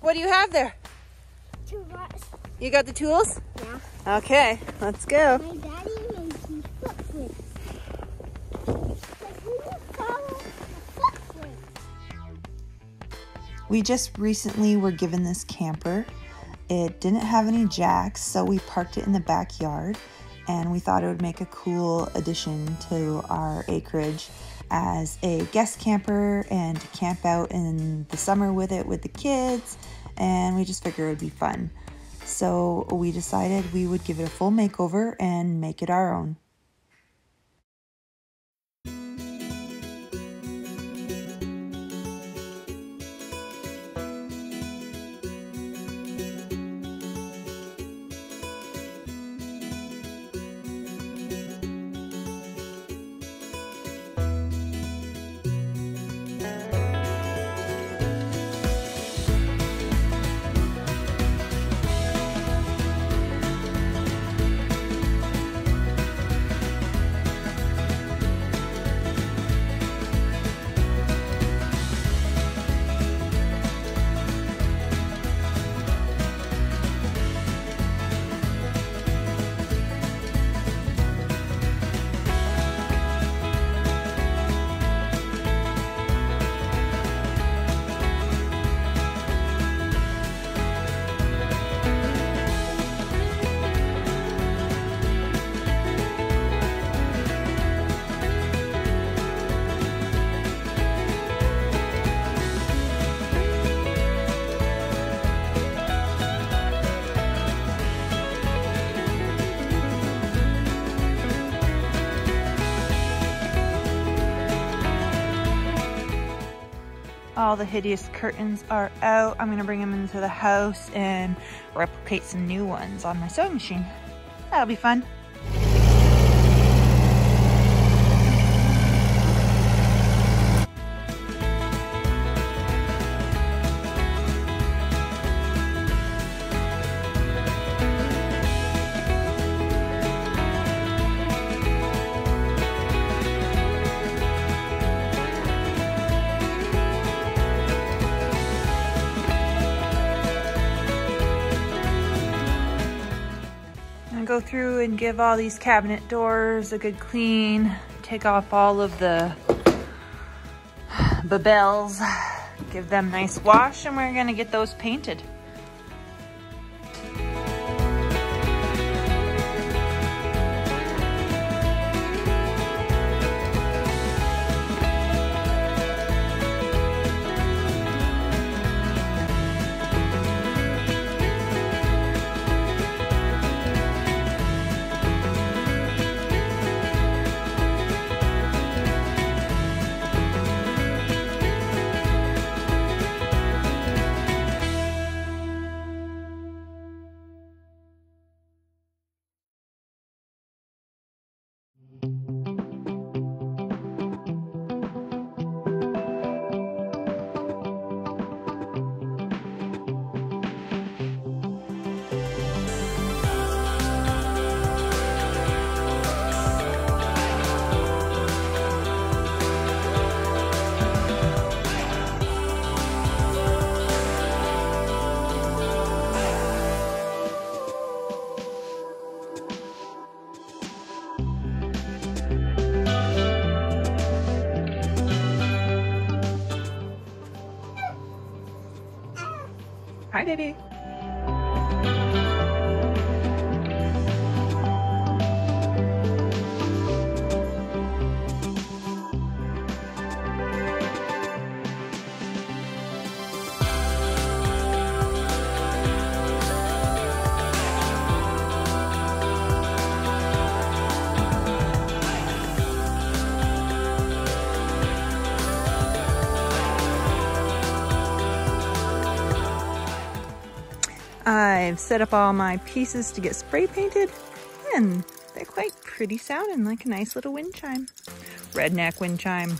What do you have there? Tools. You got the tools? Yeah. Okay, let's go. My daddy made footprints. We just recently were given this camper. It didn't have any jacks, so we parked it in the backyard, and we thought it would make a cool addition to our acreage as a guest camper and to camp out in the summer with it with the kids, and we just figured it would be fun. So we decided we would give it a full makeover and make it our own. All the hideous curtains are out. I'm gonna bring them into the house and replicate some new ones on my sewing machine. That'll be fun. Go through and give all these cabinet doors a good clean, take off all of the babels, give them a nice wash, and we're gonna get those painted. Hi, baby. I've set up all my pieces to get spray painted, and they're quite pretty sounding, like a nice little wind chime. Redneck wind chime.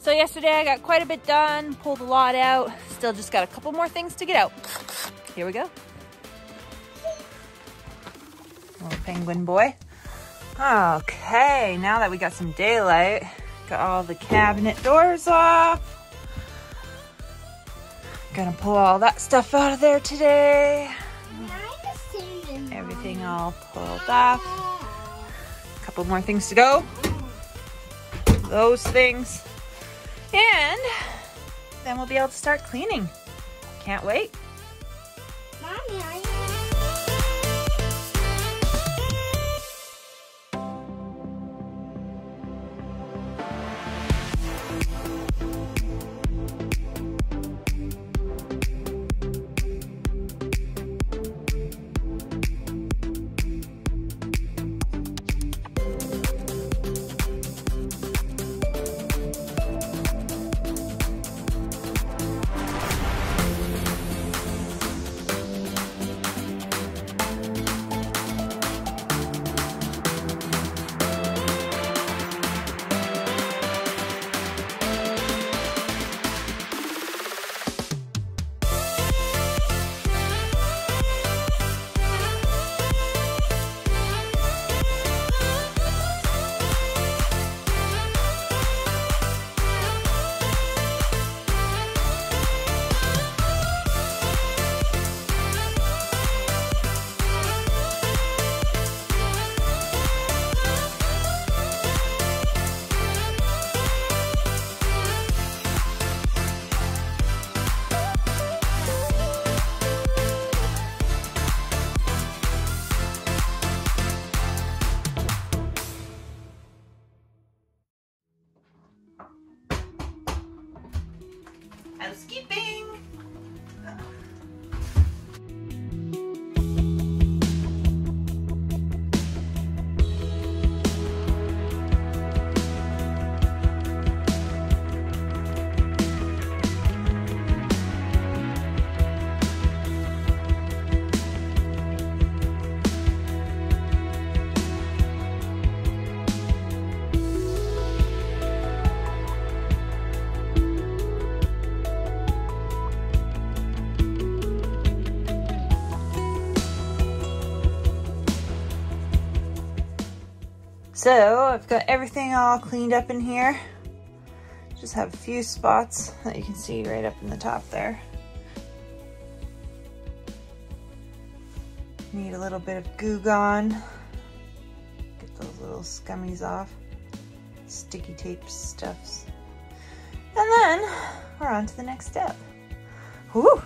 So yesterday I got quite a bit done, pulled a lot out, still just got a couple more things to get out. Here we go. Little penguin boy. Okay, now that we got some daylight, got all the cabinet doors off. Gonna pull all that stuff out of there today. Everything all pulled off. A couple more things to go. Those things. And then we'll be able to start cleaning. Can't wait. Mommy, are you? Housekeeping. So I've got everything all cleaned up in here. Just have a few spots that you can see right up in the top there. Need a little bit of goo gone. Get those little scummies off. Sticky tape stuffs. And then we're on to the next step. Whew.